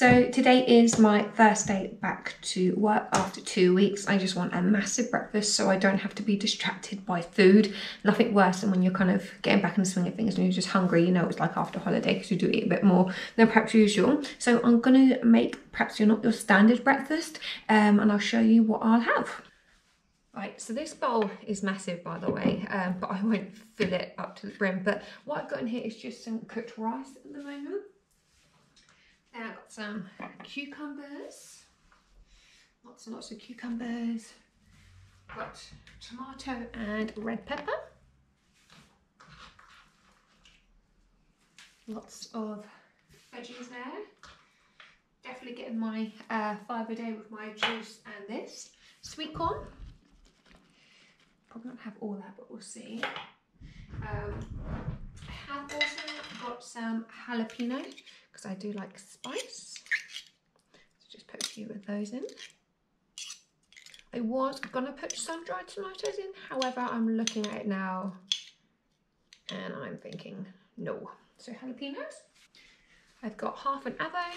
So today is my first day back to work after 2 weeks. I just want a massive breakfast so I don't have to be distracted by food. Nothing worse than when you're kind of getting back in the swing of things and you're just hungry. You know it's like after holiday because you do eat a bit more than perhaps usual. So I'm going to make perhaps your standard breakfast and I'll show you what I'll have. Right, so this bowl is massive, by the way, but I won't fill it up to the brim. But what I've got in here is just some cooked rice at the moment. Then I've got some cucumbers, lots and lots of cucumbers. I've got tomato and red pepper. Lots of veggies there. Definitely getting my fibre day with my juice and this. Sweet corn. Probably not have all that, but we'll see. I have also got some jalapeno, because I do like spice. So just put a few of those in. I was gonna put sun-dried tomatoes in, however, I'm looking at it now and I'm thinking no. So jalapenos. I've got half an avocado.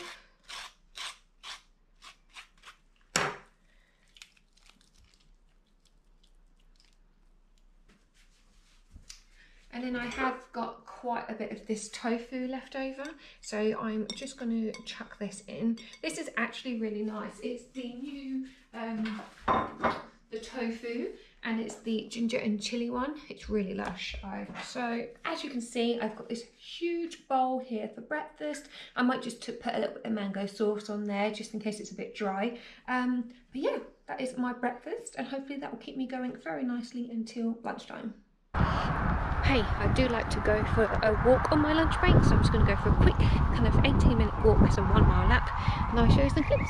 And then I have got quite a bit of this tofu left over, so I'm just going to chuck this in. This is actually really nice. It's the new the tofu, and it's the ginger and chili one. It's really lush. So as you can see, I've got this huge bowl here for breakfast. I might just put a little bit of mango sauce on there, just in case it's a bit dry. But yeah, that is my breakfast, and hopefully that will keep me going very nicely until lunchtime. Hey, I do like to go for a walk on my lunch break, so I'm just going to go for a quick kind of 18-minute walk as a 1 mile lap, and I'll show you some clips.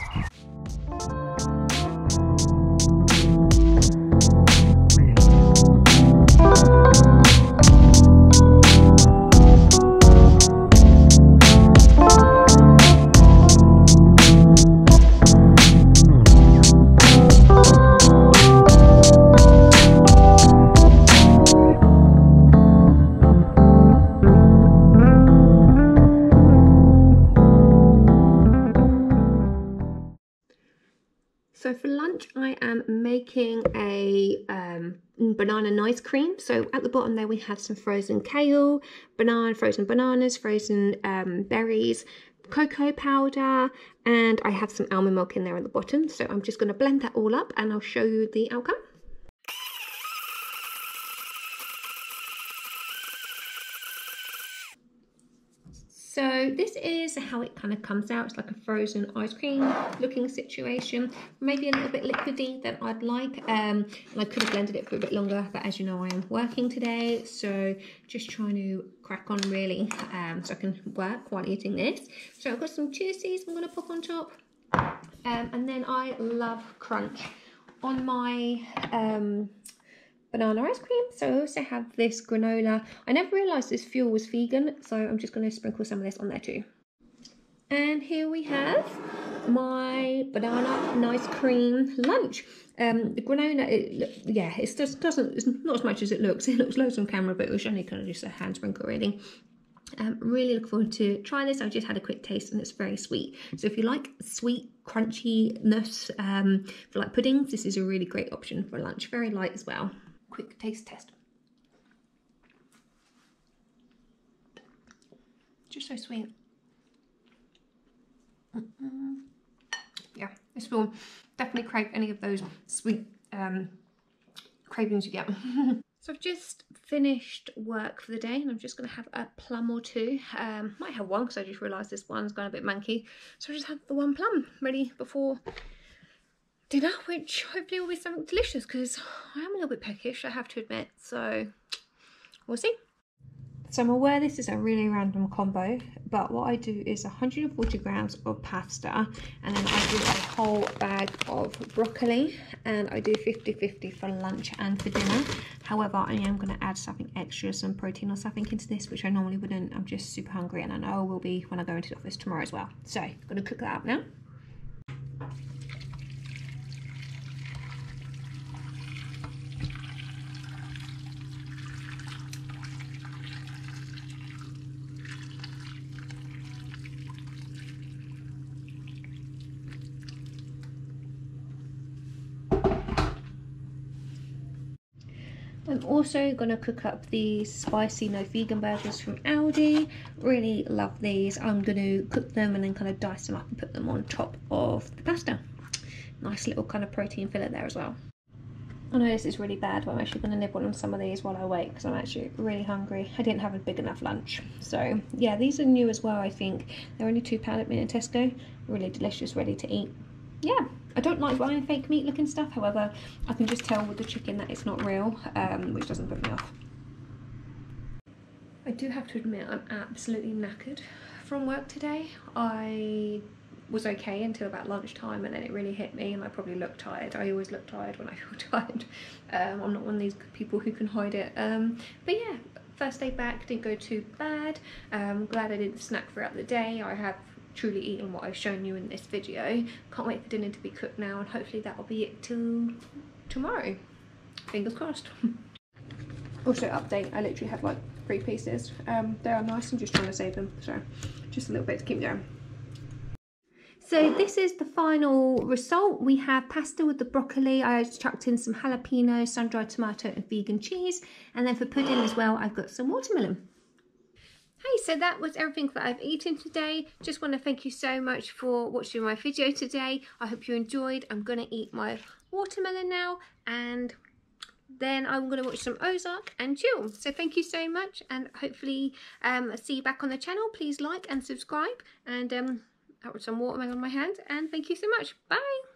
So for lunch, I am making a banana nice cream. So at the bottom there we have some frozen kale, frozen bananas, frozen berries, cocoa powder, and I have some almond milk in there at the bottom. So I'm just going to blend that all up and I'll show you the outcome. So this is how it kind of comes out. It's like a frozen ice cream looking situation. Maybe a little bit liquidy than I'd like. And I could have blended it for a bit longer, but as you know, I am working today. So just trying to crack on really so I can work while eating this. So I've got some cheesies I'm going to pop on top. And then I love crunch on my... banana ice cream. So I also have this granola. I never realised this fuel was vegan, so I'm just going to sprinkle some of this on there too. And here we have my banana nice cream lunch. The granola, it just doesn't, it's not as much as it looks. It looks loads on camera, but it was only kind of just a hand sprinkle really. Really look forward to try this. I've just had a quick taste and it's very sweet. So if you like sweet crunchiness for like puddings, this is a really great option for lunch. Very light as well. Quick taste test. Just so sweet. Yeah, this will definitely crave any of those sweet cravings you get. So I've just finished work for the day and I'm just going to have a plum or two. Might have one because I just realised this one's gone a bit manky. So I just have the one plum ready before dinner, which hopefully will be something delicious because I am a little bit peckish, I have to admit. So we'll see. So I'm aware this is a really random combo, but what I do is 140 grams of pasta, and then I do a whole bag of broccoli, and I do 50-50 for lunch and for dinner. However, I am going to add something extra, some protein or something into this, which I normally wouldn't. I'm just super hungry, and I know I will be when I go into the office tomorrow as well. So I'm going to cook that up now. I'm also going to cook up these spicy no vegan burgers from Aldi. Really love these. I'm going to cook them and then kind of dice them up and put them on top of the pasta. Nice little kind of protein fillet there as well. I know this is really bad, but I'm actually going to nibble on some of these while I wait because I'm actually really hungry. I didn't have a big enough lunch. So yeah, these are new as well, I think. They're only £2 at me in Tesco. Really delicious, ready to eat. Yeah, I don't like buying fake meat looking stuff. However, I can just tell with the chicken that it's not real, which doesn't put me off. I do have to admit I'm absolutely knackered from work today. I was okay until about lunchtime and then it really hit me and I probably looked tired. I always look tired when I feel tired. I'm not one of these people who can hide it. But yeah, first day back didn't go too bad. Glad I didn't snack throughout the day. I have truly eaten what I've shown you in this video. Can't wait for dinner to be cooked now and hopefully that'll be it till tomorrow. Fingers crossed. Also update, I literally have like 3 pieces. They are nice, I'm just trying to save them, so just a little bit to keep going. So this is the final result. We have pasta with the broccoli. I chucked in some jalapeno, sun-dried tomato and vegan cheese. And then for pudding as well, I've got some watermelon. Hey, so that was everything that I've eaten today. Just want to thank you so much for watching my video today. I hope you enjoyed. I'm going to eat my watermelon now and then I'm going to watch some Ozark and chill. So thank you so much and hopefully see you back on the channel. Please like and subscribe and I put some watermelon on my hand and thank you so much. Bye.